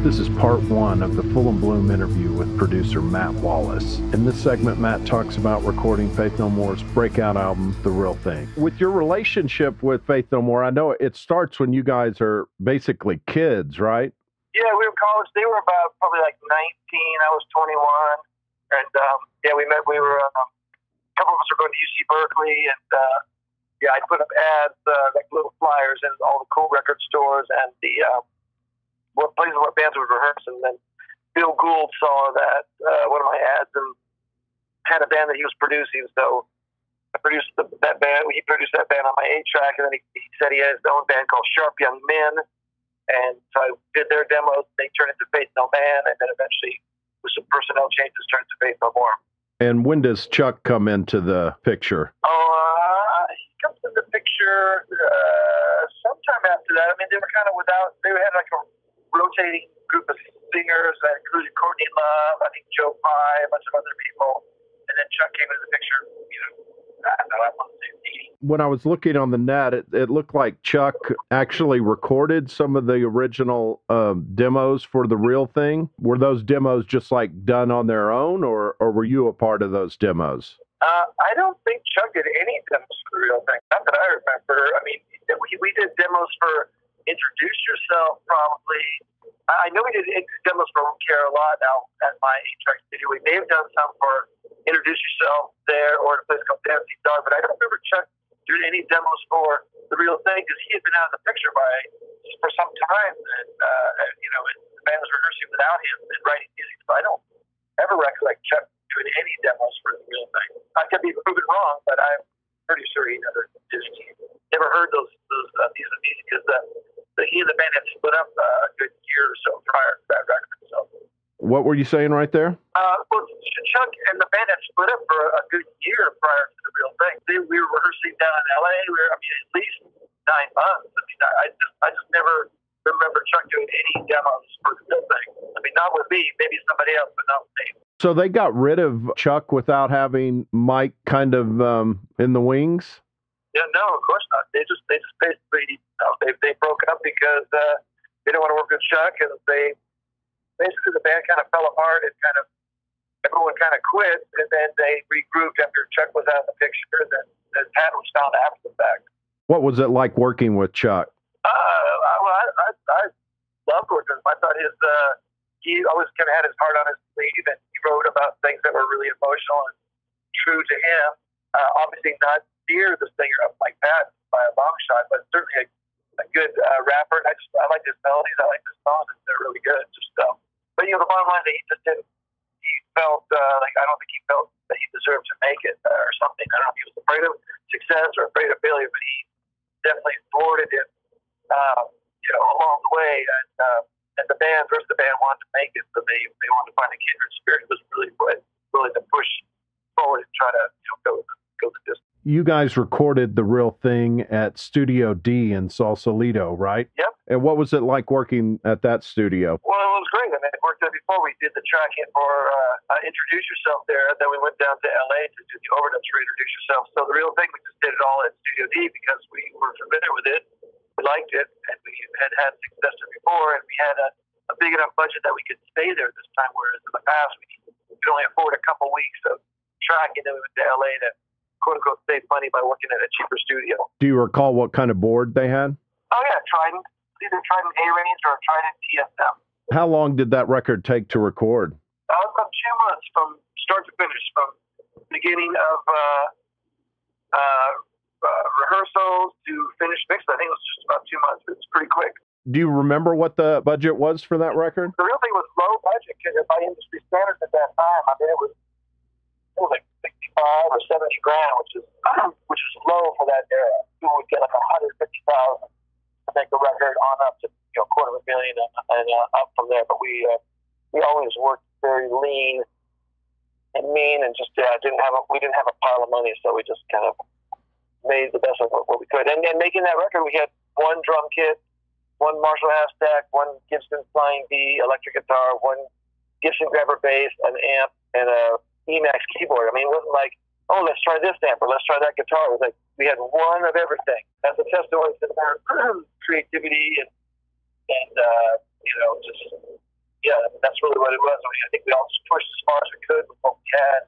This is part one of the Full in Bloom interview with producer Matt Wallace. In this segment, Matt talks about recording Faith No More's breakout album, The Real Thing. With your relationship with Faith No More, I know it starts when you guys are basically kids, right? Yeah, we were college. They were about probably like 19. I was 21. And yeah, we met. We were, a couple of us were going to UC Berkeley. And yeah, I put up ads, like little flyers in all the cool record stores and the... what places, what bands would rehearse, and then Bill Gould saw that one of my ads and had a band that he was producing. So I produced that band. He produced that band on my 8-track, and then he said he had his own band called Sharp Young Men, and so I did their demos. They turned into Faith No Man, and then eventually, with some personnel changes, turned to Faith No More. And when does Chuck come into the picture? He comes into the picture sometime after that. I mean, they were kind of without. They had like a rotating group of singers that included Courtney Love, I think Joe Pye, a bunch of other people, and then Chuck came into the picture, you know, I want to say. When I was looking on the net, it looked like Chuck actually recorded some of the original demos for The Real Thing. Were those demos just like done on their own, or were you a part of those demos? I don't think Chuck did any demos for The Real Thing, not that I remember. I mean, we did demos for Introduce Yourself, probably. I know we did demos for Home Care a lot now at my 8-track studio. We may have done some for Introduce Yourself there or at a place called Fancy Star, but I don't remember Chuck doing any demos for The Real Thing because he had been out of the picture for some time, and you know, the band was rehearsing without him and writing music. So I don't ever recollect Chuck doing any demos for The Real Thing. I could be proven wrong, but I'm pretty sure he never heard those pieces of music because he and the band had split up a good year or so prior to that record. So, what were you saying right there? Well, Chuck and the band had split up for a good year prior to The Real Thing. We were rehearsing down in LA. I mean, at least 9 months. I mean, I just never remember Chuck doing any demos for The Real Thing. I mean, not with me, maybe somebody else, but not with me. So they got rid of Chuck without having Mike kind of in the wings. Yeah, no, of course not. They just basically, you know, they broke up because they didn't want to work with Chuck, and they basically the band kind of fell apart and kind of everyone kind of quit, and then they regrouped after Chuck was out of the picture, and then Pat was found after the fact. What was it like working with Chuck? Well, I loved working with him. I thought he always kind of had his heart on his sleeve, and he wrote about things that were really emotional and true to him. Obviously not near the singer of Mike Patton by a long shot, but certainly a good rapper. And I like his melodies. I like his songs. They're really good. But you know, the bottom line is that he felt like I don't think he felt that he deserved to make it or something. I don't know if he was afraid of success or afraid of failure, but he definitely thwarted it, you know, along the way. And the band, the rest of the band wanted to make it, so they wanted to find a kindred spirit. It was really willing to push forward and try to, you know, go the distance. You guys recorded The Real Thing at Studio D in Sausalito, right? Yep. And what was it like working at that studio? Well, it was great. I mean, I worked there before. We did the track in for Introduce Yourself there. Then we went down to L.A. to do the overdubs for Introduce Yourself. So The Real Thing, we just did it all at Studio D because we were familiar with it. We liked it, and we had success there before, and we had a big enough budget that we could stay there this time, whereas in the past, we could only afford a couple weeks of tracking, and then we went to L.A. to quote-unquote save money by working at a cheaper studio. Do you recall what kind of board they had? Oh, yeah, Trident. Either Trident A-Range or Trident TSM. How long did that record take to record? About 2 months from start to finish, from beginning of rehearsals to finished mix. I think it was just about 2 months. It was pretty quick. Do you remember what the budget was for that record? The Real Thing was low budget by industry standards at that time. I mean, it was like $65,000 or $70,000, which is low for that era. You would get like $150,000 to make a record, on up to, you know, $250,000 and up from there. But we always worked very lean and mean, and just we didn't have a pile of money, so we just kind of made the best of what we could. And making that record, we had one drum kit, one Marshall half stack, one Gibson flying D electric guitar, one Gibson grabber bass, an amp, and a EMAX keyboard. I mean, it wasn't like, oh, let's try this amp or let's try that guitar. It was like we had one of everything. That's a testament to their creativity and you know, just yeah, I mean, that's really what it was. I mean, I think we all pushed as far as we could with what we had,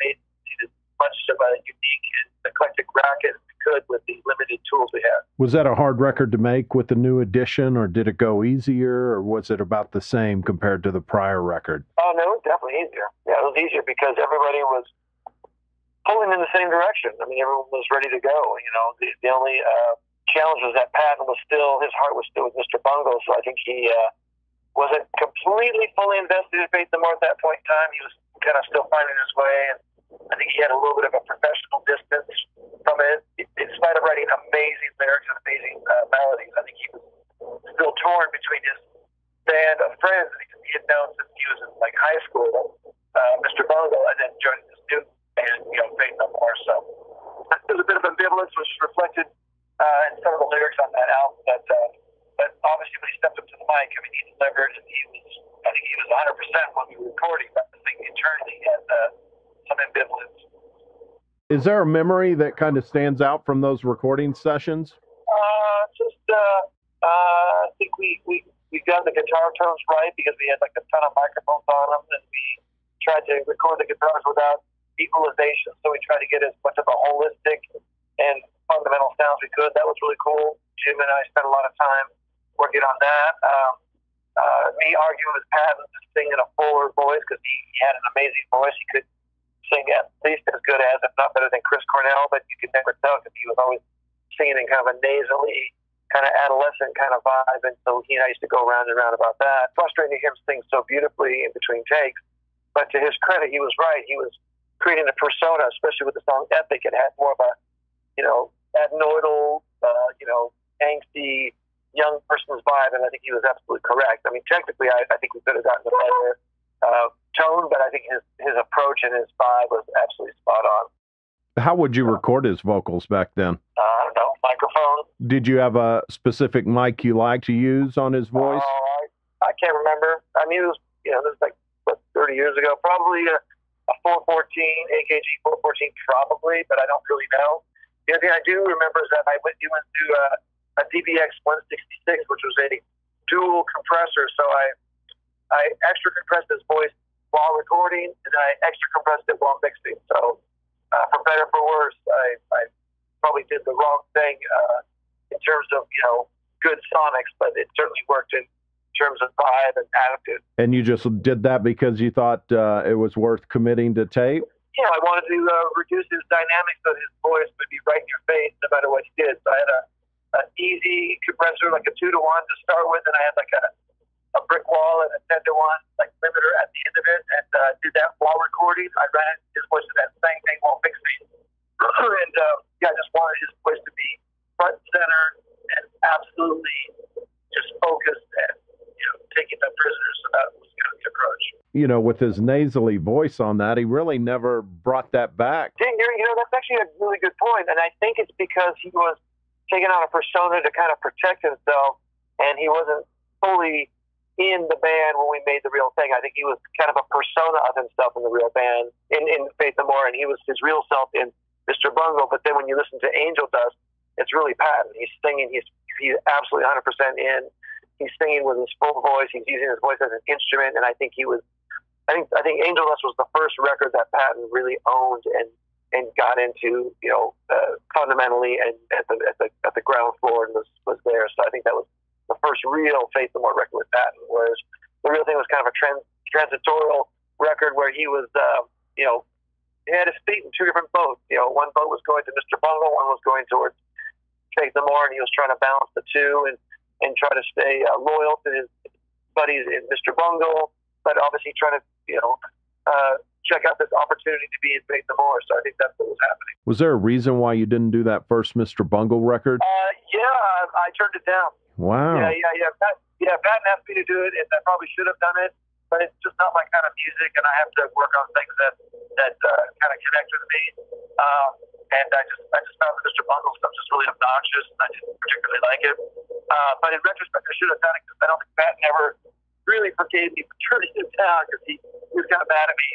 made as much of a unique and eclectic racket as we could with the limited tools we had. Was that a hard record to make with the new edition, or did it go easier, or was it about the same compared to the prior record? Oh, no, it was definitely easier. Yeah, it was easier because everybody was pulling in the same direction. I mean, everyone was ready to go. You know, the only challenge was that Patton was still, his heart was still with Mr. Bungle, so I think he wasn't completely fully invested in Faith No More at that point in time. He was kind of still finding his way, and I think he had a little bit of a professional distance from it. In spite of writing amazing lyrics and amazing melodies, I think he was still torn between his band of friends that he had known since he was in like high school, Mr. Bungle, and then joining this new and, you know, Faith No More. So there's a bit of ambivalence, which is reflected in some of the lyrics on that album. But obviously, when he stepped up to the mic, I mean, he delivered, and he was, I think he was 100% when we were recording. But I think internally, he had some ambivalence. Is there a memory that kind of stands out from those recording sessions? I think we got the guitar tones right because we had like a ton of microphones on them, and we tried to record the guitars without equalization, so we tried to get as much of a holistic and fundamental sound as we could. That was really cool. Jim and I spent a lot of time working on that. Me arguing with Patton to sing in a fuller voice because he had an amazing voice. He could sing at least as good as, if not better than, Chris Cornell, but you could never tell because he was always singing in kind of a nasally, kind of adolescent kind of vibe, and so he and I used to go round and round about that. Frustrating him sing so beautifully in between takes, but to his credit, he was right. He was creating a persona, especially with the song Epic. It had more of a, you know, adenoidal, you know, angsty young person's vibe, and I think he was absolutely correct. I mean, technically, I think we could have gotten a better tone, but I think his approach and his vibe was absolutely spot on. How would you record his vocals back then? I don't know, microphone. Did you have a specific mic you like to use on his voice? I can't remember. I mean, it was, you know, this was like, what, 30 years ago, probably a 414, AKG 414 probably, but I don't really know. The other thing I do remember is that we went to a DBX 166, which was a dual compressor, so I extra compressed his voice while recording, and then I extra compressed it while mixing. So for better or for worse, I probably did the wrong thing in terms of, you know, good sonics, but it certainly worked in terms of vibe and attitude. And you just did that because you thought it was worth committing to tape? Yeah, I wanted to reduce his dynamics so his voice would be right in your face no matter what he did. So I had an easy compressor, like a 2-to-1 to start with, and I had like a brick wall and a 10-to-1 like limiter at the end of it, and did that while recording. I ran his voice to that same thing while mixing. And yeah, I just wanted his voice to be front and center and absolutely just focused and, you know, taking the prisoners, so that was kind of the approach. You know, with his nasally voice on that, he really never brought that back. Didn't you know, that's actually a really good point, and I think it's because he was taking on a persona to kind of protect himself, and he wasn't fully in the band when we made The Real Thing. I think he was kind of a persona of himself in The Real Band, in Faith No More, and he was his real self in Mr. Bungle, but then when you listen to Angel Dust, it's really Patton. He's singing, he's absolutely 100% in. He's singing with his full voice. He's using his voice as an instrument, and I think he was. I think Angel Dust was the first record that Patton really owned and got into, you know, fundamentally and at the ground floor, and was there. So I think that was the first real Faith No More record with Patton. Whereas The Real Thing was kind of a transitorial record where he was, you know, he had his feet in two different boats. You know, one boat was going to Mr. Bungle, one was going towards Faith No More, and he was trying to balance the two and try to stay loyal to his buddies in Mr. Bungle, but obviously trying to, you know, check out this opportunity to be in Faith No More. So I think that's what was happening. Was there a reason why you didn't do that first Mr. Bungle record? Yeah, I turned it down. Wow. Yeah. Patton asked me to do it, and I probably should have done it, but it's just not my kind of music, and I have to work on things that kind of connect with me. And I just found that Mr. Bungle stuff just really obnoxious, and I didn't particularly like it. But in retrospect, I should have done it because I don't think Patton ever really forgave me for turning it down, because he was kind of mad at me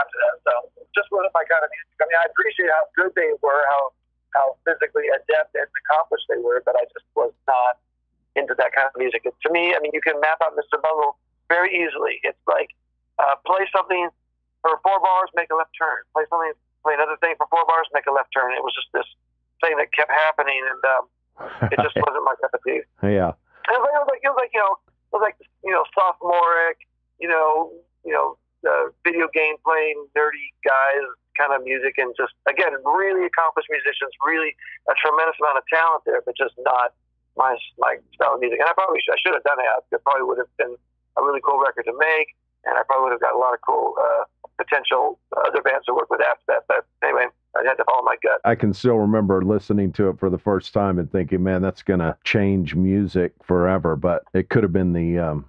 after that. So just wasn't my kind of music. I mean, I appreciate how good they were, how physically adept and accomplished they were, but I just was not into that kind of music. And to me, I mean, you can map out Mr. Bungle very easily. It's like play something for 4 bars, make a left turn. Play another thing for 4 bars, make a left turn. It was just this thing that kept happening, and it just wasn't my cup of tea. Yeah. And it was like sophomoric, video game playing, nerdy guys kind of music, and just again, really accomplished musicians, really a tremendous amount of talent there, but just not my style of music. And I should have done it. It probably would have been a really cool record to make, and I probably would have got a lot of cool potential other bands to work with after that. But anyway, I had to follow my gut. I can still remember listening to it for the first time and thinking, man, that's going to change music forever. But it could have been the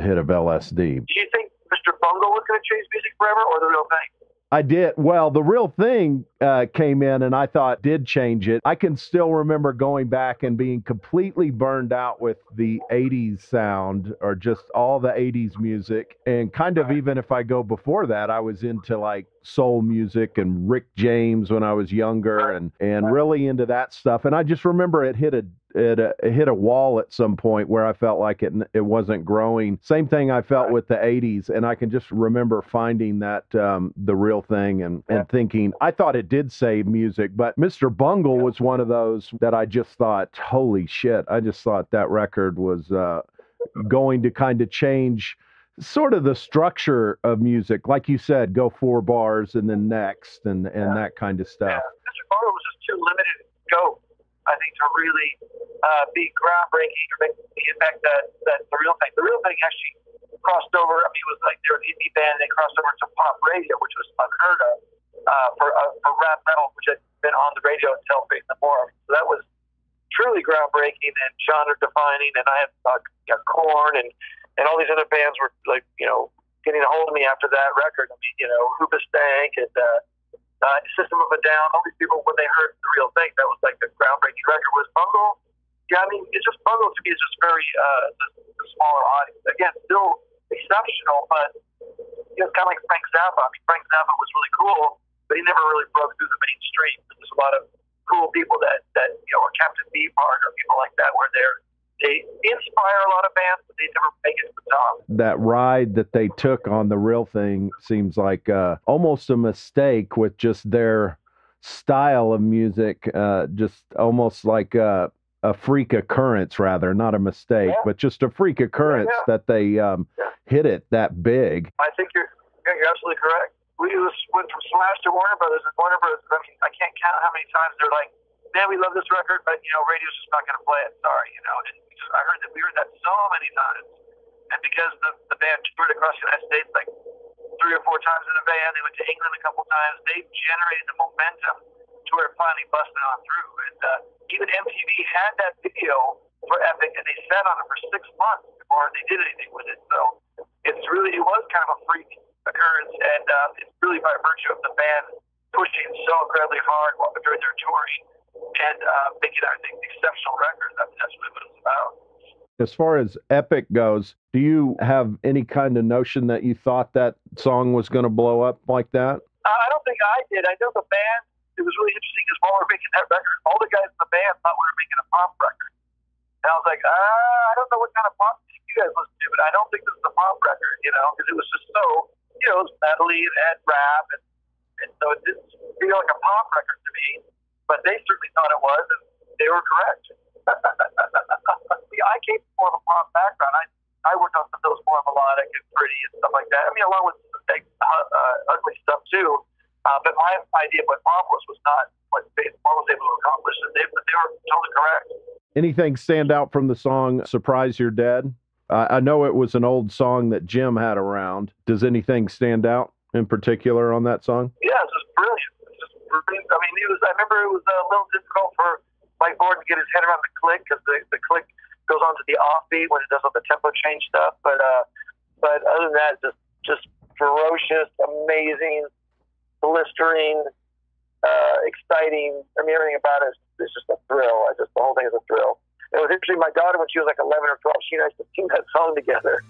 hit of LSD. Do you think Mr. Bungle was going to change music forever, or The Real Thing? I did. Well, The Real Thing came in and I thought did change it. I can still remember going back and being completely burned out with the 80s sound, or just all the 80s music. And kind of even if I go before that, I was into like soul music and Rick James when I was younger, and really into that stuff. And I just remember it hit a wall at some point where I felt like it wasn't growing. Same thing I felt with the 80s. And I can just remember finding that The Real Thing and thinking, I thought it did save music, but Mr. Bungle was one of those that I just thought, holy shit, I just thought that record was going to kind of change sort of the structure of music. Like you said, go 4 bars and then next and that kind of stuff. Yeah. Mr. Bungle was just too limited to go, I think, to really be groundbreaking or make the impact that The Real Thing. The Real Thing actually crossed over. I mean, it was like they were an indie band, and they crossed over to pop radio, which was unheard of for rap metal, which had been on the radio until Faith No More. So that was truly groundbreaking and genre-defining. And I had Korn and all these other bands were like, getting a hold of me after that record. I mean, Hoopa Stank and System of a Down, all these people, when they heard The Real Thing, that was like the groundbreaking record. Was Bungle. Yeah, I mean, it's just Bungle to me is just very the smaller audience. Again, still exceptional, but it's kind of like Frank Zappa. I mean, Frank Zappa was really cool, but he never really broke through the mainstream. There's a lot of cool people that are Captain Beefheart or people like that, where they inspire a lot of bands, but they never make it to the top. That ride that they took on The Real Thing seems like almost a mistake with just their style of music, just almost like a freak occurrence, rather, not a mistake, but just a freak occurrence that they hit it that big. I think you're absolutely correct. We just went from Smash to Warner Brothers, and Warner Brothers, I mean, I can't count how many times they're like, man, we love this record, but, radio's just not going to play it. Sorry, And I heard that. We heard that so many times. And because the band toured across the United States like 3 or 4 times in a van, they went to England a couple times, they generated the momentum to where it finally busted on through. And even MTV had that video for Epic, and they sat on it for 6 months before they did anything with it. So it was kind of a freak occurrence, and it's really by virtue of the band pushing so incredibly hard during their touring, and making, I think, exceptional records. I mean, that's really what it's about. As far as Epic goes, do you have any kind of notion that you thought that song was going to blow up like that? I don't think I did. I know the band, it was really interesting because while we were making that record, all the guys in the band thought we were making a pop record. And I was like, I don't know what kind of pop music you guys listen to, but I don't think this is a pop record, because it was just so, it was medley and rap, and so it didn't feel like a pop record to me. But they certainly thought it was, and they were correct. See, I came from more of a pop background. I worked on some of those more melodic and pretty and stuff like that. I mean, along with ugly stuff, too. But my idea of what pop was not what Faith was able to accomplish. But they were totally correct. Anything stand out from the song Surprise You're Dead? I know it was an old song that Jim had around. Does anything stand out in particular on that song? Yeah, it's just brilliant. I mean, I remember it was a little difficult for Mike Gordon to get his head around the click, because the click goes on to the offbeat when it does all the tempo change stuff. But other than that, just ferocious, amazing, blistering, exciting. I mean, everything about it is just a thrill. The whole thing is a thrill. It was interesting. My daughter, when she was like 11 or 12, she and I used to sing that song together.